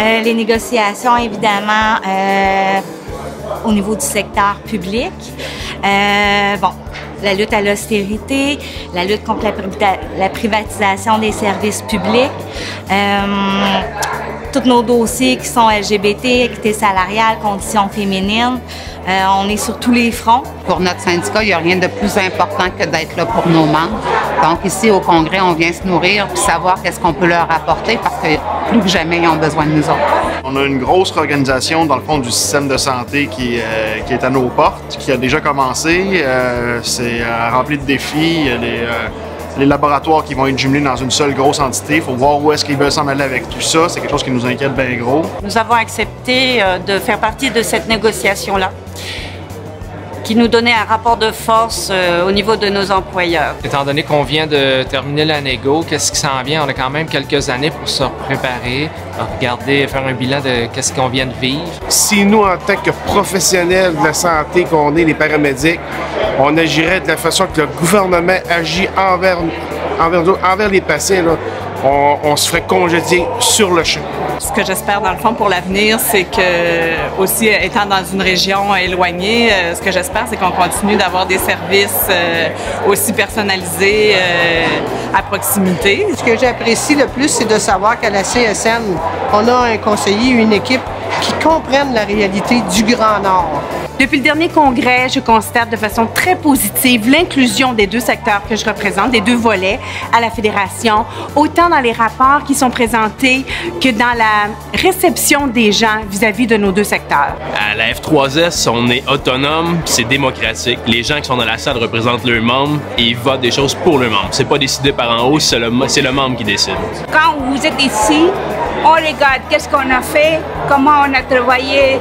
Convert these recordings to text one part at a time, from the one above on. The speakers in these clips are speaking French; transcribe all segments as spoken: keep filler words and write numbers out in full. Euh, les négociations, évidemment, euh, au niveau du secteur public. Euh, bon, la lutte à l'austérité, la lutte contre la, pri la privatisation des services publics, euh, tous nos dossiers qui sont L G B T, équité salariale, conditions féminines. Euh, on est sur tous les fronts. Pour notre syndicat, il n'y a rien de plus important que d'être là pour nos membres. Donc ici, au Congrès, on vient se nourrir puis savoir qu'est-ce qu'on peut leur apporter parce que plus que jamais, ils ont besoin de nous autres. On a une grosse organisation dans le fond du système de santé qui, euh, qui est à nos portes, qui a déjà commencé. Euh, C'est euh, rempli de défis. Il y a les, euh, les laboratoires qui vont être jumelés dans une seule grosse entité. Il faut voir où est-ce qu'ils veulent s'en aller avec tout ça. C'est quelque chose qui nous inquiète bien gros. Nous avons accepté euh, de faire partie de cette négociation-là, qui nous donnait un rapport de force euh, au niveau de nos employeurs. Étant donné qu'on vient de terminer la négo, qu'est-ce qui s'en vient? On a quand même quelques années pour se préparer, regarder, faire un bilan de qu'est-ce qu'on vient de vivre. Si nous, en tant que professionnels de la santé qu'on est, les paramédics, on agirait de la façon que le gouvernement agit envers, envers, envers les patients, là, on, on se ferait congédier sur le champ. Ce que j'espère dans le fond pour l'avenir, c'est que, aussi étant dans une région éloignée, ce que j'espère, c'est qu'on continue d'avoir des services euh, aussi personnalisés euh, à proximité. Ce que j'apprécie le plus, c'est de savoir qu'à la C S N, on a un conseiller, une équipe qui comprennent la réalité du Grand Nord. Depuis le dernier congrès, je constate de façon très positive l'inclusion des deux secteurs que je représente, des deux volets à la Fédération, autant dans les rapports qui sont présentés que dans la réception des gens vis-à-vis de nos deux secteurs. À la F trois S, on est autonome, c'est démocratique. Les gens qui sont dans la salle représentent leurs membres et ils votent des choses pour leurs membres. C'est pas décidé par en haut, c'est le, le membre qui décide. Quand vous êtes ici, on regarde qu'est-ce qu'on a fait, comment on a travaillé.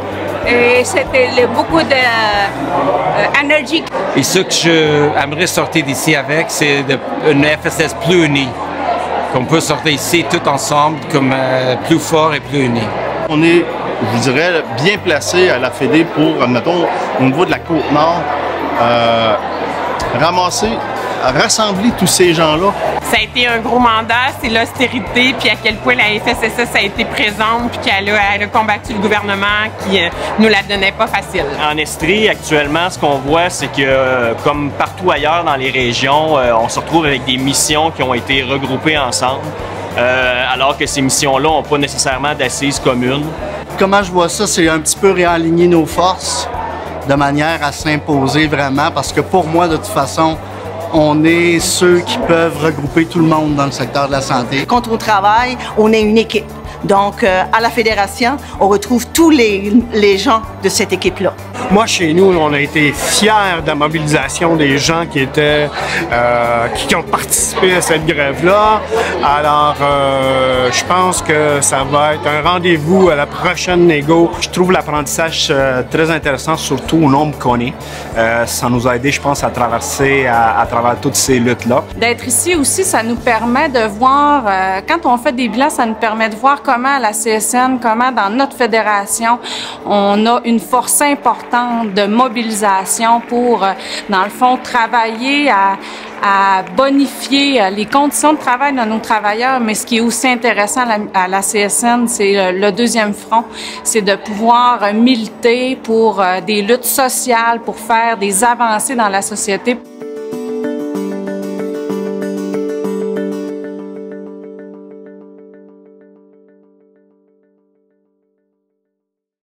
C'était beaucoup d'énergie. Et ce que j'aimerais sortir d'ici avec, c'est une F S S plus unie. Qu'on peut sortir ici tout ensemble comme euh, plus fort et plus unis. On est, je dirais, bien placé à la Fédé pour, admettons, au niveau de la Côte-Nord, euh, ramasser, rassembler tous ces gens-là. Ça a été un gros mandat, c'est l'austérité, puis à quel point la F S S S a été présente, puis qu'elle a, elle a combattu le gouvernement qui euh, nous la donnait pas facile. En Estrie, actuellement, ce qu'on voit, c'est que, euh, comme partout ailleurs dans les régions, euh, on se retrouve avec des missions qui ont été regroupées ensemble, euh, alors que ces missions-là n'ont pas nécessairement d'assises communes. Comment je vois ça, c'est un petit peu réaligner nos forces de manière à s'imposer vraiment, parce que pour moi, de toute façon, on est ceux qui peuvent regrouper tout le monde dans le secteur de la santé. Quand on travaille, on est une équipe. Donc, euh, à la Fédération, on retrouve tous les, les gens de cette équipe-là. Moi, chez nous, on a été fiers de la mobilisation des gens qui étaient, euh, qui ont participé à cette grève-là. Alors, euh, je pense que ça va être un rendez-vous à la prochaine négo. Je trouve l'apprentissage euh, très intéressant, surtout au nombre qu'on est. Euh, ça nous a aidé, je pense, à traverser, à, à travers toutes ces luttes-là. D'être ici aussi, ça nous permet de voir, euh, quand on fait des bilans, ça nous permet de voir comment à la C S N, comment dans notre fédération, on a une force importante de mobilisation pour, dans le fond, travailler à, à bonifier les conditions de travail de nos travailleurs. Mais ce qui est aussi intéressant à la C S N, c'est le deuxième front, c'est de pouvoir militer pour des luttes sociales, pour faire des avancées dans la société.